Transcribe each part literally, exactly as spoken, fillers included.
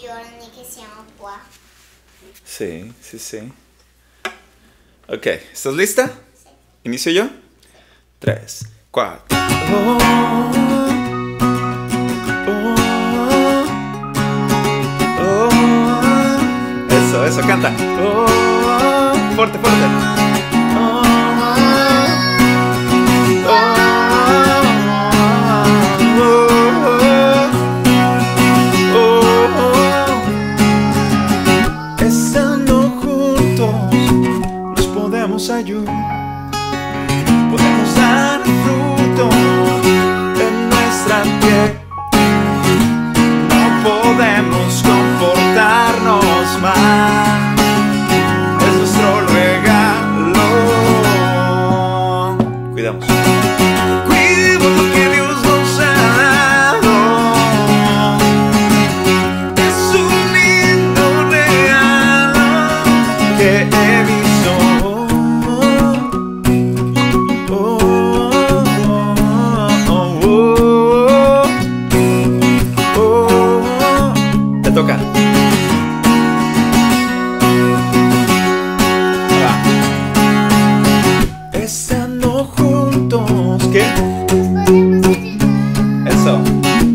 giorni che siamo qua. Sì, sì, sì. Ok, ¿estás lista? Sí. ¿Inicio yo? Tres, cuatro. Oh. Eso, canta. Oh, oh, oh. Fuerte, fuerte. Oh, oh, oh, oh, oh, oh. Estando juntos nos podemos ayudar, podemos dar fruto en nuestra piel. No podemos comportarnos mal.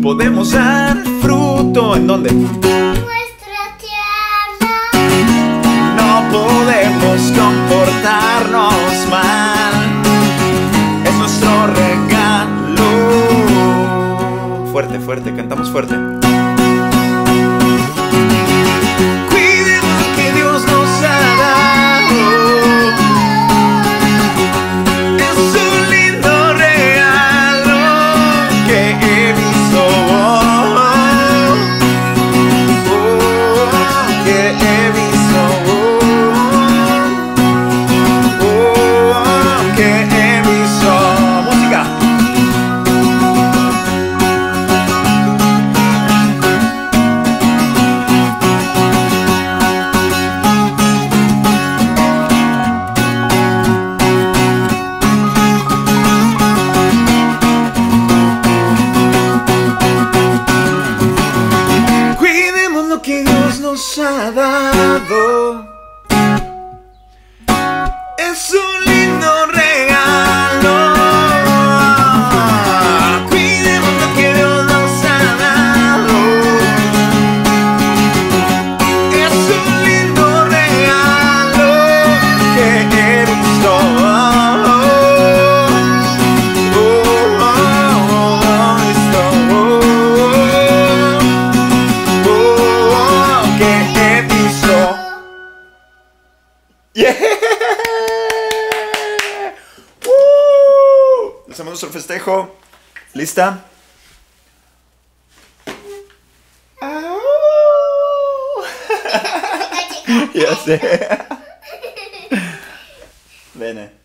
Podemos dar fruto, ¿en dónde? Nuestra tierra. No podemos comportarnos mal, es nuestro regalo. Fuerte, fuerte, cantamos fuerte. Ha dado. Es un lindo regalo. Cuidemos lo que Dios nos ha dado. Es un lindo regalo que he visto. Oh, oh, oh, oh, visto. Oh, oh, oh, oh, que ¡yeah! ¡Uh! Hacemos nuestro festejo. ¿Lista? Ya sé. Ven.